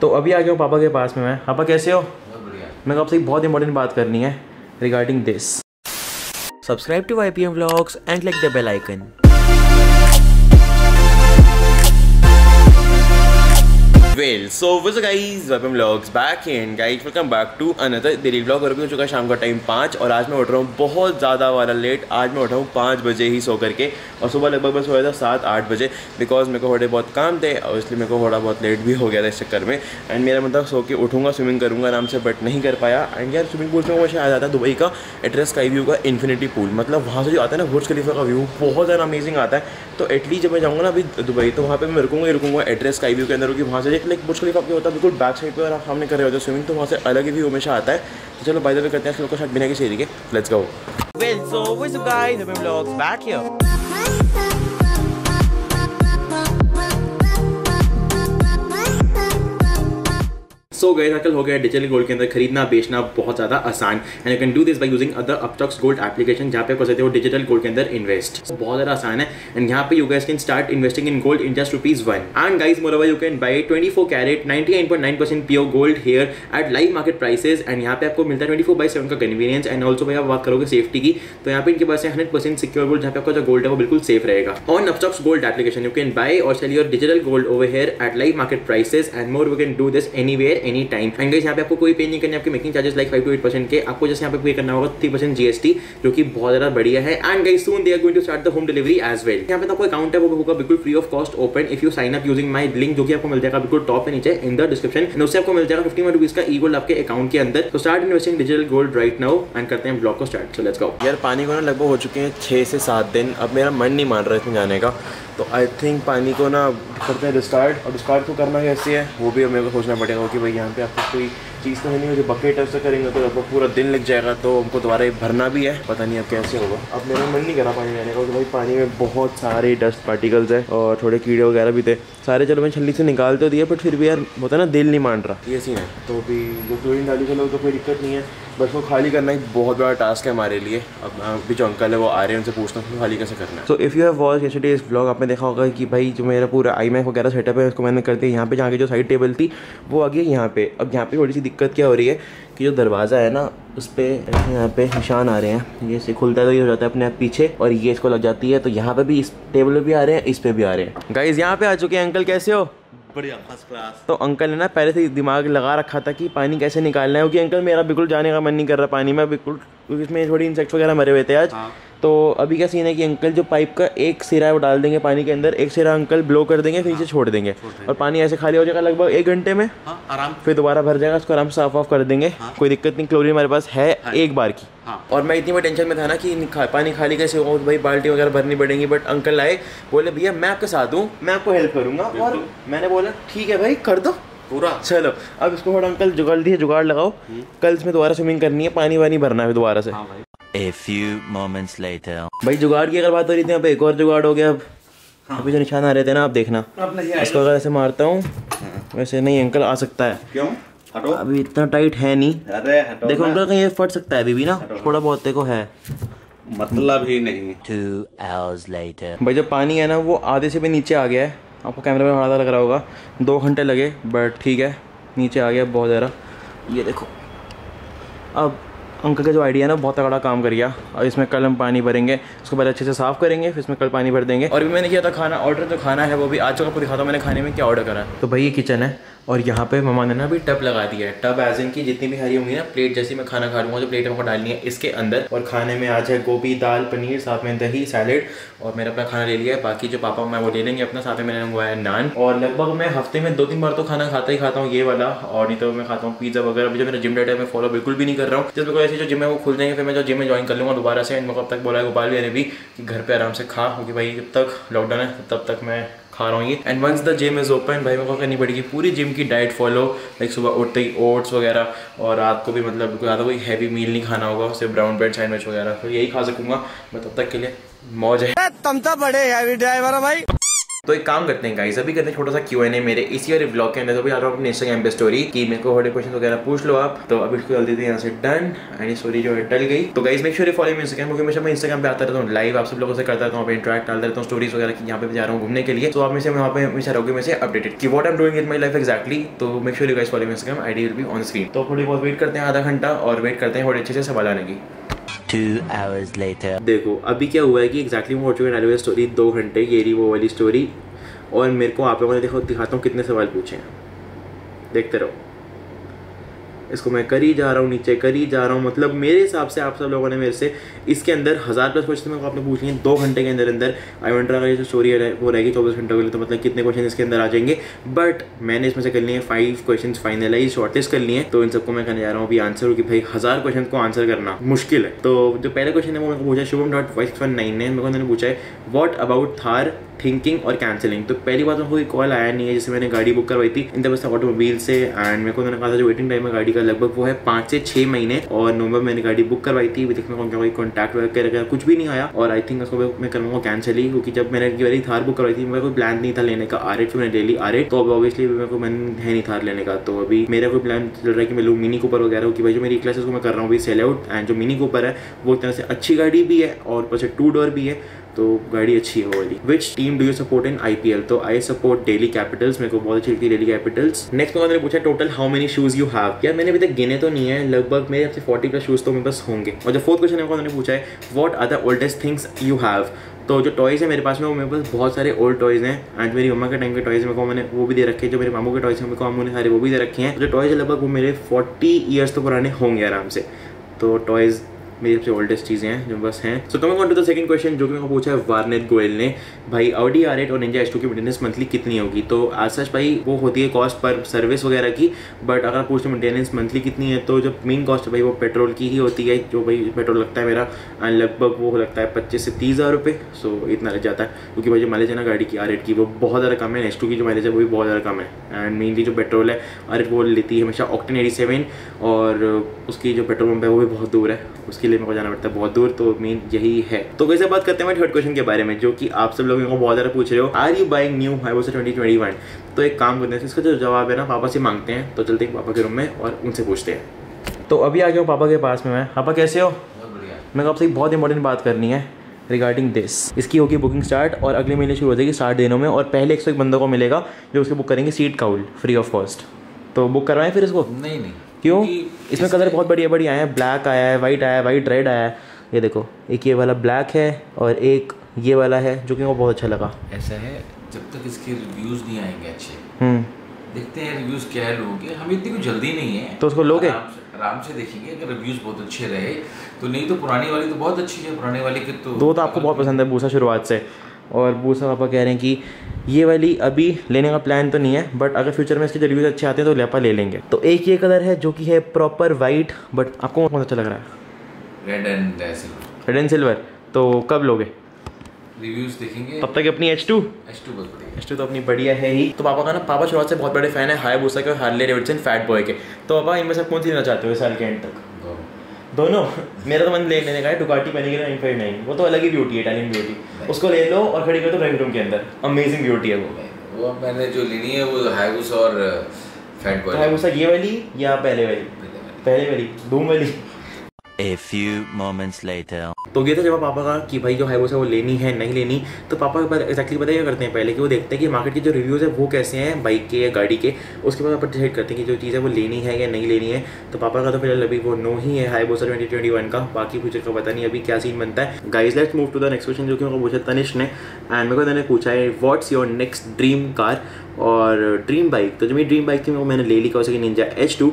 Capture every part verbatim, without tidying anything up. तो अभी आ गया हूँ पापा के पास में मैं। पापा कैसे हो? मैं आपसे एक बहुत इंपॉर्टेंट बात करनी है regarding this. Subscribe to YPM vlogs and click the bell icon. Well so वैसे guys YPM vlogs back and guys welcome back to another daily vlog. और अभी हो चुका है शाम का टाइम पाँच और आज मैं उठ रहा हूँ बहुत ज़्यादा वाला लेट। आज मैं उठा हूँ पाँच बजे ही सो करके और सुबह लगभग मैं सोया था सात आठ बजे बिकॉज मेरे को थोड़े बहुत काम थे और इसलिए मेरे को थोड़ा बहुत लेट भी हो गया था इस चक्कर में। एंड मेरा मतलब सो के उठूँगा, स्विमिंग करूँगा आराम से, बट नहीं कर पाया। एंड यार स्विमिंग पूल में वो शायद आता है दुबई का एट्रेस का व्यू का इन्फिनिटी पूल, मतलब वहाँ से जो आता है ना बुर्ज खलीफा का व्यू बहुत ज़्यादा अमेजिंग आता है। तो एटलीस्ट जब मैं जाऊँगा ना अभी दुबई तो वहाँ पर मैं रुकूँगा ही रुकूँगा एट्रेस का व्यू के अंदर, क्योंकि वहाँ से लाइक बुर्ज खलीफा आपके होता है बिल्कुल बैक साइड पे और आप सामने कर रहे होते हो स्विमिंग, तो वहाँ से अलग ही व्यू हमेशा आता है। तो चलो बाय द वे करते हैं लोग के साथ बिना किसी तरीके, let's go. Well so what's up guys, हम vlogs back here. So guys आजकल हो गया डिजिटल गोल्ड के अंदर खरीदना बेचना बहुत ज़्यादा आसान and you can do this by using other Upstox gold application, जहाँ पे आप कर सकते हो डिजिटल गोल्ड के अंदर इन्वेस्ट। so, बहुत ज़्यादा आसान है एंड यहाँ पे you guys can start investing in gold in just rupees one. And guys moreover you can buy twenty four carat ninety nine point nine percent pure gold here at live market prices and यहाँ पे आपको मिलता है twenty four by seven का convenience. And also भाई आप बात करोगे सेफ्टी की तो यहाँ पे इनके पास है हंड्रेड परसेंट सिक्योर गोल्ड, जहाँ पे आपका जो गोल्ड है वो बिल्कुल सेफ रहेगा। On Upstox gold application you can buy और sell your digital gold over here at live market prices and more you can do this anywhere any time. And guys यहाँ पे आपको कोई पे नहीं करनी है, आपके making charges like five to eight percent के आपको जैसे यहाँ पे पे करना होगा थ्री परसेंट जीएसटी, जो कि बहुत ज़्यादा बढ़िया है। And guys soon they are going to start the home delivery as well. यहाँ पे तो आपको अकाउंट है वो होगा बिल्कुल free of cost open if you sign up using my link, जो कि आपको मिल जाएगा बिल्कुल टॉप पे नीचे इन द डिस्क्रिप्शन। एंड उससे आपको मिल जाएगा फिफ्टी वन रुपीज का ई गोल्ड आपके अकाउंट के अंदर। तो start investing digital gold right now and करते हैं ब्लॉग को स्टार्ट। So let's go. यार पानी को ना लगभग हो चुके हैं छः से सात दिन, अब मेरा मन नहीं मान रहा है इसमें जाने का, तो आई थिंक पानी को ना करते हैं डिस्कार्ड। और डिस्कार्ड को करना कैसे है वो भी मेरे को सोचना पड़ेगा कि भाई यहाँ पे आपको कोई चीज़ तो नहीं होगी, बकेट ऐसे करेंगे तो आपको पूरा दिन लग जाएगा, तो हमको दोबारा भरना भी है, पता नहीं अब कैसे होगा। अब मेरा मन नहीं करा पानी लेने का क्योंकि भाई पानी में बहुत सारे डस्ट पार्टिकल्स है और थोड़े कीड़े वगैरह भी थे सारे। चलो मैं छल्ली से निकाल तो दिया, बट फिर भी यार होता ना दिल नहीं मान रहा, ये सीन है। तो भी जो क्लोरीन डाली चलो तो कोई दिक्कत नहीं है, बस वो खाली करना एक बहुत बड़ा टास्क है हमारे लिए। अब अभी जो अंकल है वो आ रहे हैं, उनसे पूछना हूँ खाली कैसे करना है। तो if you have watch yesterday इस व्लॉग आपने देखा होगा कि भाई जो मेरा पूरा आई मैक वगैरह सेटअप है उसको मैंने कर दिया यहाँ पे, जहाँ की जो साइड टेबल थी वो आ गई यहाँ पे। अब यहाँ पे थोड़ी सी दिक्कत क्या हो रही है कि जो दरवाज़ा है ना उस पर यहाँ पे निशान आ रहे हैं, ये से खुलता है तो ये हो जाता है अपने आप पीछे और ये इसको लग जाती है, तो यहाँ पे भी इस टेबल पे भी आ रहे हैं, इस पे भी आ रहे हैं। गाइज यहाँ पे आ चुके हैं अंकल, कैसे हो? बढ़िया फर्स्ट क्लास। तो अंकल ने ना पहले से दिमाग लगा रखा था कि पानी कैसे निकालना है, क्योंकि अंकल मेरा बिल्कुल जाने का मन नहीं कर रहा पानी में बिल्कुल, इसमें थोड़ी इंसेक्ट वगैरह मरे हुए थे आज। हाँ। तो अभी क्या सीन है कि अंकल जो पाइप का एक सिरा वो डाल देंगे पानी के अंदर, एक सिरा अंकल ब्लो कर देंगे फिर नीचे छोड़ देंगे और पानी ऐसे खाली हो जाएगा लगभग एक घंटे में। हाँ, आराम फिर दोबारा भर जाएगा, उसको आराम से साफ ऑफ कर देंगे। हाँ। कोई दिक्कत नहीं, क्लोरीन हमारे पास है। हाँ। एक बार की। हाँ। और मैं इतनी बार टेंशन में था ना कि पानी खाली कैसे होगा, तो भाई बाल्टी वगैरह भरनी पड़ेंगी, बट अंकल आए बोले भैया मैं आपके साथ हूँ, मैं आपको हेल्प करूँगा, और मैंने बोला ठीक है भाई कर दो पूरा। चलो अब इसको थोड़ा अंकल जुगाड़ दिए, जुगाड़ लगाओ, कल इसमें दोबारा स्विमिंग करनी है, पानी वानी भरना है दोबारा से। A few moments later. भाई जुगाड़ की अगर बात हो रही थी, अब एक और जुगाड़ हो गया अब। हाँ। अभी जो निशान आ रहे थे ना आप देखना, इसको अगर ऐसे मारता हूँ। हाँ। वैसे नहीं अंकल आ सकता है, क्यों हटो अभी इतना टाइट है नहीं। अरे हटो देखो अंकल कहीं ये फट सकता है अभी भी ना, थोड़ा बहुत देखो है, मतलब ही नहीं। Two hours later. भाई जो पानी है ना वो आधे से भी नीचे आ गया है, आपको कैमरे में थोड़ा लग रहा होगा, दो घंटे लगे बट ठीक है नीचे आ गया बहुत ज़्यादा। ये देखो अब अंकल का जो आइडिया ना बहुत तगड़ा काम कर गया। और इसमें कल हम पानी भरेंगे, उसको पहले अच्छे से साफ़ करेंगे फिर इसमें कल पानी भर देंगे। और भी मैंने किया था खाना ऑर्डर, तो खाना है वो भी आज आपको दिखाता हूँ मैंने खाने में क्या ऑर्डर करा। तो भाई ये किचन है और यहाँ पे ममा ने ना अभी टब लगा दिया है, टब एज इन की जितनी भी हरी होंगी ना प्लेट जैसी मैं खाना खा लूँगा जो प्लेट हमको डालनी है इसके अंदर। और खाने में आज है गोभी दाल पनीर, साथ में दही सैलेड, और मैंने अपना खाना ले लिया है, बाकी जो पापा मैं वो ले लेंगे अपना, साथ में मैंने मंगवाया है नान। और लगभग मैं हफ्ते में दो तीन बार तो खाना खाता ही खाता हूँ ये वाला, और नहीं तो मैं खाता हूँ पिज़्ज़ा वगैरह। अभी जो मेरा जिम डाइट है मैं फॉलो बिल्कुल भी नहीं कर रहा हूँ, जिस बिकॉज ऐसे जो जिम है वो खुल जाएंगे फिर मैं जो जिम में ज्वाइन कर लूँगा दोबारा से। एंड मेरे को अब तक बोला है गोपाल भैया ने भी कि घर पर आराम से खा, क्योंकि भाई जब तक लॉकडाउन है तब तक मैं खा रहा हूँ ये। And once the gym is open भाई मेरे को करनी पड़ेगी पूरी जिम की डाइट फॉलो, लाइक सुबह उठते ही ओट्स वगैरह, और रात को भी मतलब ज़्यादा कोई हैवी मील नहीं खाना होगा, सिर्फ ब्राउन ब्रेड सैंडविच वगैरह, तो यही खा सकूंगा मैं तब तक के लिए। मौज है, तुम तो बड़े हैवी ड्राइवर हो भाई। तो एक काम करते हैं गाइस, अभी करते हैं छोटा सा क्यू एंड ए मेरे इसी वाले ब्लॉग के अंदर। तो भी आ रहा हूँ अपने इंस्टाग्राम पे स्टोरी कि मेरे को बड़े क्वेश्चन वगैरह पूछ लो आप, तो अभी इसको जल्दी से यहाँ से डन एंड स्टोरी जो है डल गई। तो guys make sure you follow me Instagram, क्योंकि हमेशा मैं इंस्टाग्राम पे आता रहता हूँ, लाइव आप सब लोगों से करता रहता हूँ, इंटरेक्ट डालता रहता हूँ स्टोरीज वगैरह की यहाँ पे जा रहा हूँ घूमने के लिए। तो आप में से वहाँ पे हमेशा रहोगे मेरे से अपडेटेड कि what I am doing in my life exactly. तो make sure you guys follow me Instagram, ID will be on screen. तो थोड़ी बहुत वेट करते हैं आधा घंटा और वेट करते हैं थोड़े अच्छे से सवाल आने की। Two hours later. देखो अभी क्या हुआ है कि एक्जैक्टली वो चुके हैं स्टोरी दो घंटे ये रही वो वाली स्टोरी, और मेरे को आप लोगों ने देखो दिखाता हूँ कितने सवाल पूछे हैं, देखते रहो। इसको मैं करी जा रहा हूँ नीचे करी जा रहा हूँ, मतलब मेरे हिसाब से आप सब लोगों ने मेरे से इसके अंदर हज़ार प्लस क्वेश्चन मेरे को आपने पूछ लिए दो घंटे के अंदर अंदर। आई वंडर अगर ये जो स्टोरी है वो रहेगी चौबीस घंटों के लिए, तो मतलब कितने क्वेश्चन इसके अंदर आ जाएंगे। बट मैंने इसमें से कर लिए फाइव क्वेश्चन फाइनलाइज शॉर्टलिस्ट कर लिए, तो इन सबको मैं करने जा रहा हूँ अभी आंसर, क्योंकि भाई हज़ार क्वेश्चन को आंसर करना मुश्किल है। तो जो पहला क्वेश्चन है वो मैंने पूछा Shubham dot vice one nine ने, मेरे को उन्होंने पूछा है वॉट अबाउट थार थिंकिंग और कैंसिलिंग। तो पहली बात उनको कोई कॉल आया नहीं है, जैसे मैंने गाड़ी बुक करवाई थी इन दस्ता ऑटोमोबाइल से, एंड मेरे को उन्होंने कहा था जो वेटिंग टाइम है गाड़ी का लगभग वो है पाँच से छः महीने और नवंबर मैंने गाड़ी बुक करवाई थी। विद मेरे को उनका कोई कॉन्टैक्ट वगैरह कुछ भी नहीं आया, और आई थिंक उसको मैं करूँगा कैंसिल ही, क्योंकि जब मैंने गाड़ी थार बुक करवाई थी मेरा कोई प्लान नहीं था लेने का आर एट, मैंने डेली आर एट, तो अब ऑब्वियसली मेरे को मन है नहीं थार लेने का। तो अभी मेरा कोई प्लान चल रहा है कि मैं लूँ मिनी कूपर वगैरह, क्योंकि भाई जो मेरी क्लासेस को मैं कर रहा हूँ अभी सेल आउट, एंड जो मिनी कूपर है वो एक तरह से अच्छी गाड़ी भी है और ऊपर से टू डोर भी है, तो गाड़ी अच्छी है वाली। Which team do you support in I P L? तो आई सपोर्ट डेली कैपिटल्स, मेरे को बहुत अच्छी लगती है डेली कैपिटल्स। नेक्स्ट मैंने पूछा total how many shoes you have, यार मैंने अभी तक गिने तो नहीं है, लगभग मेरे आपसे फोर्टी प्लस शूज तो मेरे पास होंगे। और जो फोर्थ क्वेश्चन उन्होंने पूछा है what are the oldest things you have. तो जो टॉयज़ है मेरे पास में वो मेरे पास बहुत सारे ओल्ड टॉयज़ हैं, एंड मेरी मम्मा के टाइम के टॉयज़ मेरे को मैंने वो भी दे रखे हैं, जो मेरे मामू के टॉयज़ हैं मेरे को मामू ने सारे वो भी दे रखे हैं। जो टॉयज़ है लगभग वो मेरे फोर्टी ईयर्स तो पुराने होंगे आराम से, तो टॉयज़ मेरी सबसे ओल्डेस्ट चीज़ें हैं जो बस हैं। So coming on to the second question जो कि मेरे को पूछा है वार्नेट गोयल ने, भाई ऑडी आर एट और निंजा एच टू की मेंटेनेंस मंथली कितनी होगी। तो आज सच भाई वो होती है कॉस्ट पर सर्विस वगैरह की, बट अगर पूछते मेंटेनेंस मंथली कितनी है तो जो मेन कॉस्ट है भाई वो पेट्रोल की ही होती है, जो भाई पेट्रोल लगता है मेरा लगभग वो लगता है पच्चीस से तीस हज़ार रुपये, सो इतना लग जाता है, क्योंकि भाई जो माइलेज है ना गाड़ी की आर एट की वो बहुत ज़्यादा कम है, एच टू की जो माइलेज है वो भी बहुत ज़्यादा कम है, एंड मेनली जो पेट्रोल है आर एट वो लेती है हमेशा ऑक्टेन एटी सेवन, और उसकी जो पेट्रोल पम्प है वो भी बहुत दूर है, उसकी मेरे को जाना पड़ता है बहुत दूर, तो मेन यही है। तो कैसे बात करते हैं थर्ड क्वेश्चन के बारे में जो कि आप सब लोगों को बहुत ज़्यादा पूछ रहे हो, are you buying new Hayabusa twenty twenty one? तो एक काम करते हैं इसका जो जवाब है ना पापा से मांगते हैं, तो चलते हैं पापा के रूम में और उनसे पूछते हैं। तो अभी आ गया हूँ पापा के पास में मैं। पापा कैसे हो? मेरे को आपसे एक बहुत इंपॉर्टेंट बात करनी है रिगार्डिंग दिस। इसकी होगी बुकिंग स्टार्ट और अगले महीने शुरू हो जाएगी साठ दिनों में, और पहले एक सौ एक बंदों को मिलेगा जो उसको बुक करेंगे seat cowl free of cost. तो बुक करवाएं फिर इसको? नहीं नहीं, क्यों? इसमें कलर बहुत बढ़िया बढ़िया आए हैं, ब्लैक आया है, वाइट आया है, वाइट रेड आया है, ये देखो एक ये वाला ब्लैक है और एक ये वाला है जो कि वो बहुत अच्छा लगा। ऐसा है जब तक इसके रिव्यूज़ नहीं आएंगे अच्छे, देखते हैं रिव्यूज़ क्या है लोगों के, हमें इतनी कोई जल्दी नहीं है तो उसको लोगे आराम से देखेंगे, अगर रिव्यूज़ बहुत अच्छे रहे तो, नहीं तो पुरानी वाली तो बहुत अच्छी है, पुराने वाली के तो आपको बहुत पसंद है बूसा शुरुआत से, और बूसा पापा कह रहे हैं कि ये वाली अभी लेने का प्लान तो नहीं है, बट अगर फ्यूचर में इसके रिव्यूज अच्छे आते हैं तो लेपा ले लेंगे। तो एक ये कलर है जो कि है प्रॉपर वाइट, बट आपको कौन सा अच्छा लग रहा है? Red and silver. Red and silver, तो कब लोगे? रिव्यूज देखेंगे, तब तक अपनी एच टू एच टू बस एच टू तो अपनी बढ़िया है ही। तो पापा का ना पापा शुरुआत से बहुत बड़े फैन है हायाबुसा के और हार्ले डेविडसन फैट बॉय के, तो पापा इनमें से कौन सी लेना चाहते हो साल के एंड तक? दोनों। मेरा तो मन ले लेने का है डुकाटी नाइन फाइव नाइन, वो तो अलग ही ब्यूटी है, इटालियन ब्यूटी, उसको ले लो और खड़ी कर दो ड्राइंग रूम के अंदर, अमेजिंग ब्यूटी है वो। वो मैंने जो लेनी है वो हायाबुसा और फैट बॉय। हायाबुसा ये वाली या पहले वाली? पहले वाली, धूम वाली। A few moments later. तो ये था जब पापा का कि भाई जो हायाबुसा वो लेनी है नहीं लेनी, तो पापा एक्जैक्टली पता क्या करते हैं पहले कि वो देखते हैं कि मार्केट के जो रिव्यूज़ है वो कैसे हैं बाइक के या गाड़ी के, उसके बाद आप डिसाइड करते हैं कि जो चीज़ है वो लेनी है या नहीं लेनी है। तो पापा का तो फिलहाल अभी वो नो ही है हायाबुसा ट्वेंटी ट्वेंटी वन का, बाकी फ्यूचर का पता नहीं अभी क्या सीन बनता है। Guys let's move to the next question जो कि उनको पूछा तनिष्क ने, एंड मेरे को मैंने पूछा है what's your next dream car और ड्रीम बाइक। तो जो मेरी ड्रीम बाइक थी वो मैंने ले ली उसकी निंजा एच टू,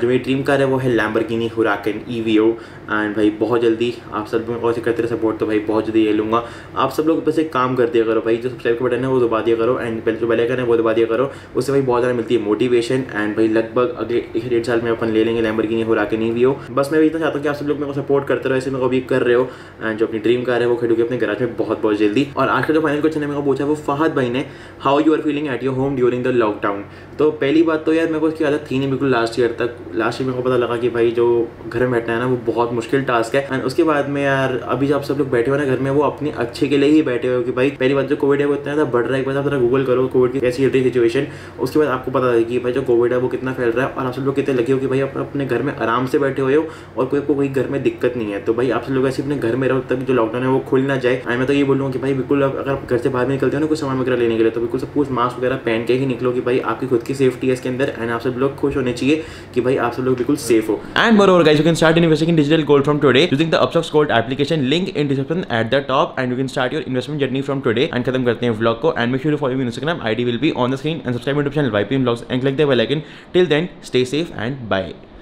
जो मेरी ड्रीम कार है वो है लैम्बोर्गिनी हुराकन ईवीओ, एंड भाई बहुत जल्दी आप सब लोग ऐसे करते रहे सपोर्ट, तो भाई बहुत जल्दी ये लूँगा। आप सब लोग बस एक काम कर दिया करो भाई, जो सब्सक्राइब का बटन है वो दबा दिया करो, एंड बेल जो बेल आइकन है वो दबा दिया करो, उससे भाई बहुत ज़्यादा मिलती है मोटिवेशन, एंड भाई लगभग अगले एक डेढ़ साल में अपन ले लेंगे लैम्बोर्गिनी हुराकन ईवीओ। बस मैं भी इतना चाहता हूँ कि आप सब लोग मेरे को सपोर्ट करते रहो, ऐसे मेरे को भी कर रहे हो, एंड जो अपनी ड्रीम कार है वो खरीदोगे अपने गराज में बहुत बहुत जल्दी। और आज का जो फाइनल क्वेश्चन है मेरे को पूछा वो फहद भाई ने, how you are feeling at your home during the lockdown. तो पहली बात तो यार मेरे को इसकी आदत थी नहीं बिल्कुल लास्ट ईयर तक, लास्ट ईयर मेरे को पता लगा कि भाई जो घर में बैठना है ना वो बहुत मुश्किल टास्क है, एंड उसके बाद में यार अभी जब सब लोग बैठे हुए ना घर में वो अपने अच्छे के लिए ही बैठे हुए कि भाई पहली बात जो कोविड है वो इतना ज़्यादा बढ़ रहा है। एक बार आप थोड़ा गूगल करो कोविड की कैसी रही सिचुएशन, उसके बाद आपको पता है कि भाई जो कोविड है वो कितना फैल रहा है और आप सब लोग कितने लगे हो कि भाई आप अपने घर में आराम से बैठे हुए हो और कोई कोई घर में दिक्कत नहीं है। तो भाई आप सब लोग ऐसे अपने घर में रहो तब जो लॉकडाउन है वो खुल ना जाए। मैं तो ये बोलूँगा कि भाई बिल्कुल अगर आप घर से बाहर निकलते हो ना कुछ सामान वगैरह लेने के लिए तो बिल्कुल सब कुछ मास्क वगैरह पहन के ही निकलो कि भाई आपकी खुद की सेफ्टी है इसके अंदर एंड आप सब लोग खुश होने चाहिए कि भाई आप सब लोग बिल्कुल सेफ हो। And moreover guys you can start investing in digital gold from today using the Upstox Gold application link in description at the top and you can start your investment journey from today and खत्म करते हैं vlog को and make sure to follow me on Instagram I D will be on the screen and subscribe to my YouTube channel Y P M Vlogs and click the bell icon till then stay safe and bye।